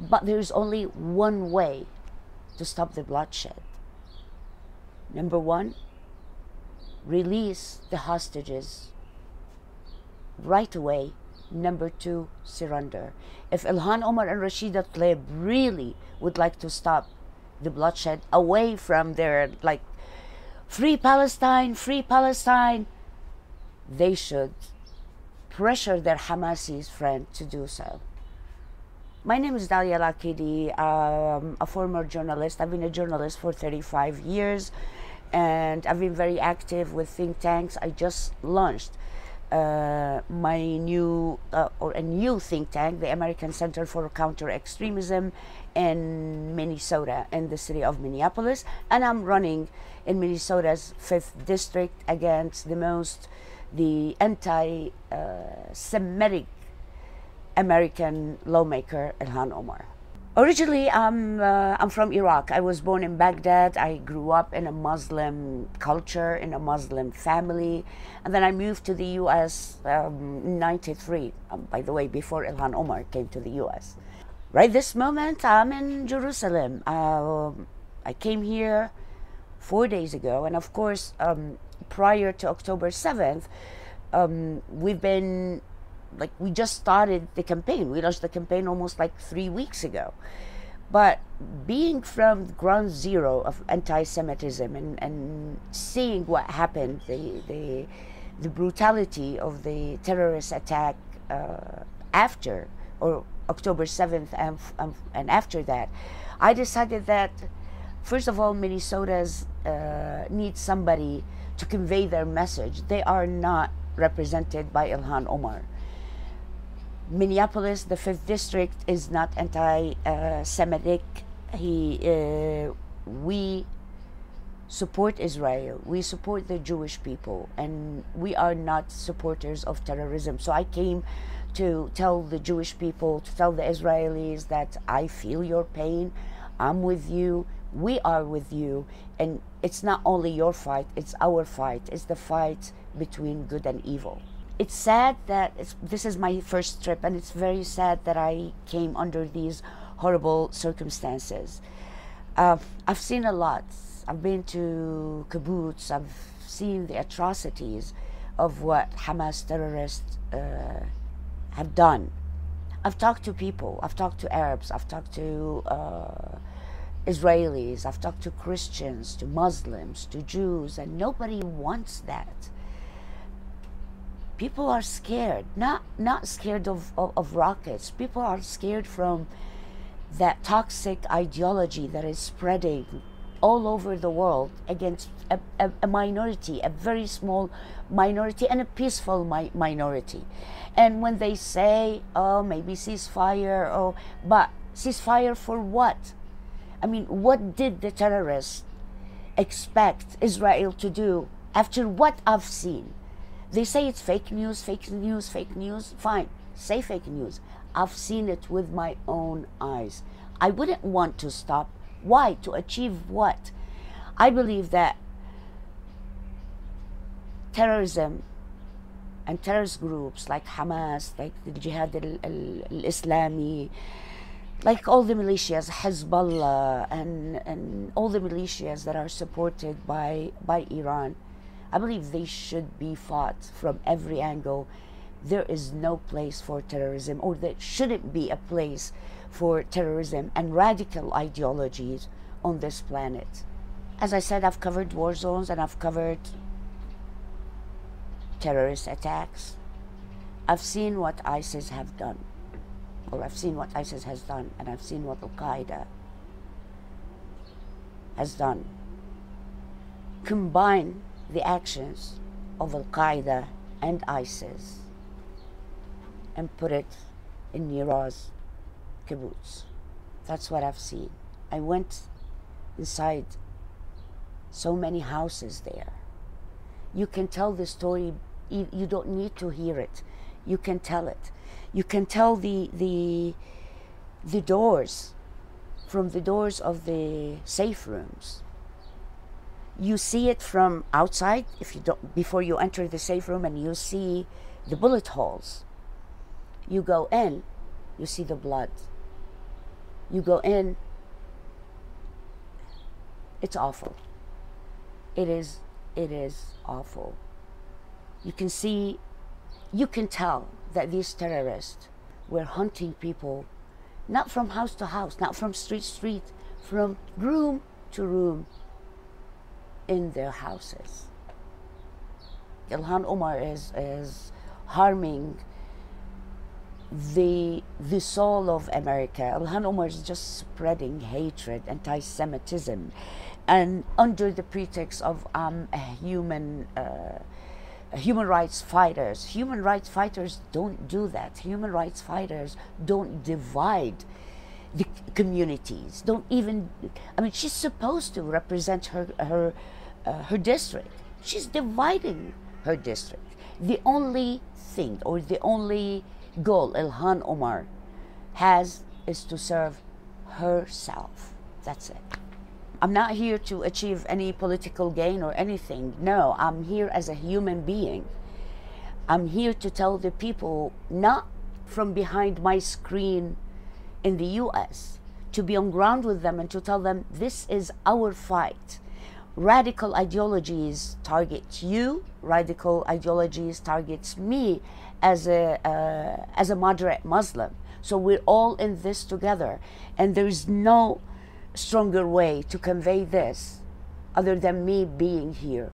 But there's only one way to stop the bloodshed. Number one, release the hostages right away. Number two, surrender. If Ilhan Omar and Rashida Tlaib really would like to stop the bloodshed away from their, like, free Palestine, they should pressure their Hamasi's friend to do so. My name is Dalia Al-Aqidi, a former journalist. I've been a journalist for 35 years, and I've been very active with think tanks. I just launched a new think tank, the American Center for Counter-Extremism in Minnesota, in the city of Minneapolis, and I'm running in Minnesota's 5th district against the anti-Semitic American lawmaker Ilhan Omar. Originally, I'm from Iraq. I was born in Baghdad. I grew up in a Muslim culture, in a Muslim family, and then I moved to the U.S. in '93. By the way, before Ilhan Omar came to the U.S. Right this moment, I'm in Jerusalem. I came here 4 days ago, and of course, prior to October 7th, we just started the campaign. We launched the campaign almost like 3 weeks ago. But being from ground zero of anti-Semitism and seeing what happened, the brutality of the terrorist attack after, or October 7th and after that, I decided that, first of all, Minnesotans need somebody to convey their message. They are not represented by Ilhan Omar. Minneapolis, the 5th district, is not anti-Semitic. We support Israel, we support the Jewish people, and we are not supporters of terrorism. So I came to tell the Jewish people, to tell the Israelis that I feel your pain, I'm with you, we are with you, and it's not only your fight, it's our fight, it's the fight between good and evil. It's sad that this is my first trip, and it's very sad that I came under these horrible circumstances. I've seen a lot. I've been to kibbutz. I've seen the atrocities of what Hamas terrorists have done. I've talked to people. I've talked to Arabs. I've talked to Israelis. I've talked to Christians, to Muslims, to Jews, and nobody wants that. People are scared, not scared of rockets. People are scared from that toxic ideology that is spreading all over the world against a minority, a very small minority, and a peaceful minority. And when they say, oh, maybe ceasefire, oh, but ceasefire for what? I mean, what did the terrorists expect Israel to do after what I've seen? They say it's fake news, fake news, fake news. Fine, say fake news. I've seen it with my own eyes. I wouldn't want to stop. Why? To achieve what? I believe that terrorism and terrorist groups like Hamas, like the Jihad al-Islami, like all the militias, Hezbollah, and all the militias that are supported by Iran, I believe they should be fought from every angle. There is no place for terrorism, or there shouldn't be a place for terrorism and radical ideologies on this planet. As I said, I've covered war zones and I've covered terrorist attacks. I've seen what ISIS have done, or I've seen what ISIS has done, and I've seen what Al-Qaeda has done. Combine the actions of Al-Qaeda and ISIS and put it in Niraz's kibbutz. That's what I've seen. I went inside so many houses there. You can tell the story, you don't need to hear it. You can tell it. You can tell the doors, from the doors of the safe rooms. You see it from outside before you enter the safe room, and you see the bullet holes. You go in, you see the blood. You go in, it's awful. It is awful. You can see, you can tell that these terrorists were hunting people, not from house to house, not from street to street, from room to room in their houses. Ilhan Omar is harming the soul of America. Ilhan Omar is just spreading hatred, anti-Semitism, and under the pretext of human rights fighters. Human rights fighters don't do that. Human rights fighters don't divide the communities. Don't even, I mean, she's supposed to represent her district. She's dividing her district. The only thing, or the only goal Ilhan Omar has, is to serve herself. That's it. I'm not here to achieve any political gain or anything. No, I'm here as a human being. I'm here to tell the people, not from behind my screen in the US, to be on ground with them and to tell them, this is our fight. Radical ideologies target you, radical ideologies targets me as a moderate Muslim. So we're all in this together, and there is no stronger way to convey this other than me being here